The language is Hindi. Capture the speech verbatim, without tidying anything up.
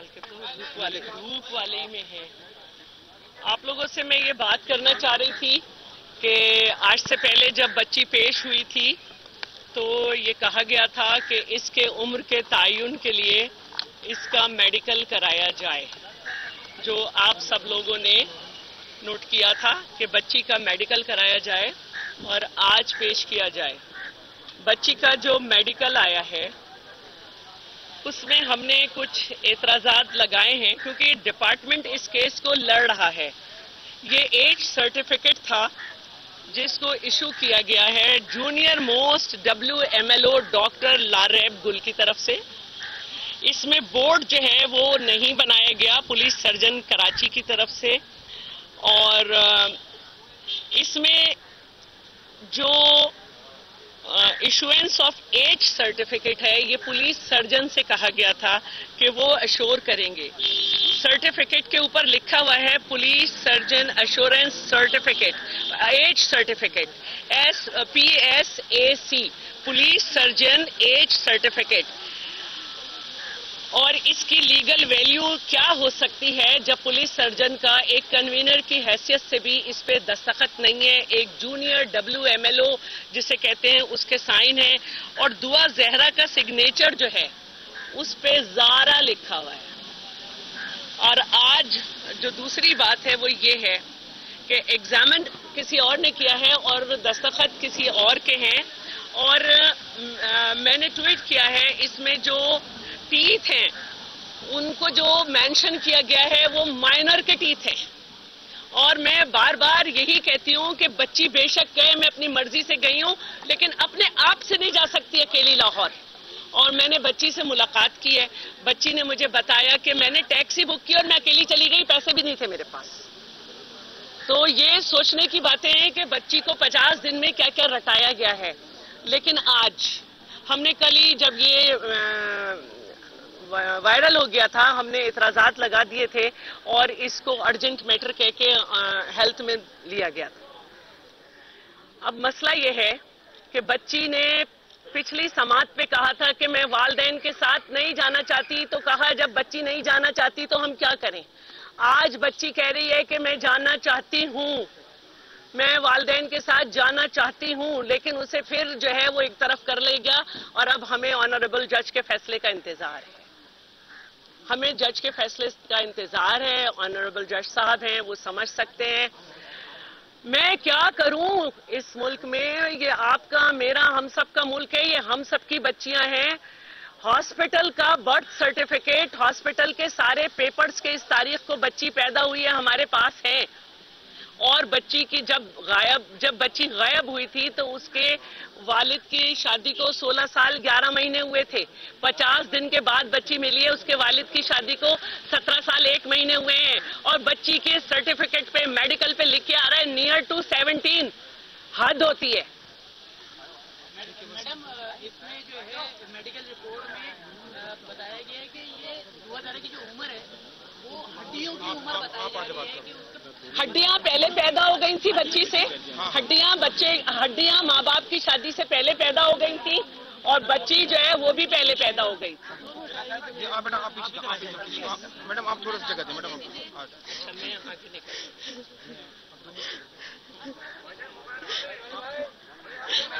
ख्याल करता हूँ धूप वाले धूप वाले ही में है। आप लोगों से मैं ये बात करना चाह रही थी कि आज से पहले जब बच्ची पेश हुई थी तो ये कहा गया था कि इसके उम्र के तयन के लिए इसका मेडिकल कराया जाए, जो आप सब लोगों ने नोट किया था कि बच्ची का मेडिकल कराया जाए और आज पेश किया जाए। बच्ची का जो मेडिकल आया है उसमें हमने कुछ एतराजात लगाए हैं, क्योंकि डिपार्टमेंट इस केस को लड़ रहा है। ये एज सर्टिफिकेट था जिसको इशू किया गया है junior most W M L O doctor Lareb Gul की तरफ से। इसमें बोर्ड जो है वो नहीं बनाया गया, पुलिस सर्जन कराची की तरफ से। और इसमें जो इशुएंस ऑफ एज सर्टिफिकेट है ये पुलिस सर्जन से कहा गया था कि वो अश्योर करेंगे। सर्टिफिकेट के ऊपर लिखा हुआ है police surgeon assurance certificate, age certificate S P S A C police surgeon age certificate. और इसकी लीगल वैल्यू क्या हो सकती है जब पुलिस सर्जन का एक कन्वीनर की हैसियत से भी इस पे दस्तखत नहीं है, एक junior W M L O जिसे कहते हैं उसके साइन है, और दुआ ज़हरा का सिग्नेचर जो है उस पे ज़ारा लिखा हुआ है। और आज जो दूसरी बात है वो ये है कि एग्जामिन किसी और ने किया है और दस्तखत किसी और के हैं। और आ, मैंने ट्वीट किया है, इसमें जो टीथ हैं उनको जो मेंशन किया गया है वो माइनर के टीथ हैं। और मैं बार बार यही कहती हूँ कि बच्ची बेशक कहे मैं अपनी मर्जी से गई हूँ, लेकिन अपने आप से नहीं जा सकती अकेली लाहौर। और मैंने बच्ची से मुलाकात की है, बच्ची ने मुझे बताया कि मैंने टैक्सी बुक की और मैं अकेली चली गई, पैसे भी नहीं थे मेरे पास। तो ये सोचने की बातें हैं कि बच्ची को पचास दिन में क्या क्या रटाया गया है। लेकिन आज हमने कल ही जब ये आ, वायरल हो गया था हमने एतराजात लगा दिए थे और इसको अर्जेंट मैटर कह के हेल्थ में लिया गया था। अब मसला ये है कि बच्ची ने पिछली समात पे कहा था कि मैं वालदैन के साथ नहीं जाना चाहती, तो कहा जब बच्ची नहीं जाना चाहती तो हम क्या करें। आज बच्ची कह रही है कि मैं जाना चाहती हूँ, मैं वालदैन के साथ जाना चाहती हूँ, लेकिन उसे फिर जो है वो एक तरफ कर लेगा। और अब हमें ऑनरेबल जज के फैसले का इंतजार है, हमें जज के फैसले का इंतजार है। ऑनरेबल जज साहब हैं, वो समझ सकते हैं। मैं क्या करूं इस मुल्क में, ये आपका मेरा हम सब का मुल्क है, ये हम सब की बच्चियां हैं। हॉस्पिटल का बर्थ सर्टिफिकेट, हॉस्पिटल के सारे पेपर्स के इस तारीख को बच्ची पैदा हुई है हमारे पास है। और बच्ची की जब गायब जब बच्ची गायब हुई थी तो उसके वालिद की शादी को सोलह साल ग्यारह महीने हुए थे। पचास दिन के बाद बच्ची मिली है, उसके वालिद की शादी को सत्रह साल एक महीने हुए हैं। और बच्ची के सर्टिफिकेट पे मेडिकल पे लिख के आ रहा है नियर टू सेवनटीन। हद होती है। मैडम, इसमें जो है मेडिकल रिपोर्ट में बताया गया है कि ये दुआ ज़हरा की जो उम्र है वो हड्डियों की उम्र बताई जा रही है। हड्डियां पहले पैदा हो गई थी बच्ची से, हड्डियां बच्चे हड्डियां माँ बाप की शादी से पहले पैदा हो गई थी और बच्ची जो है वो भी पहले पैदा हो गई थी। मैडम आप थोड़ा सा जगह मैडम आप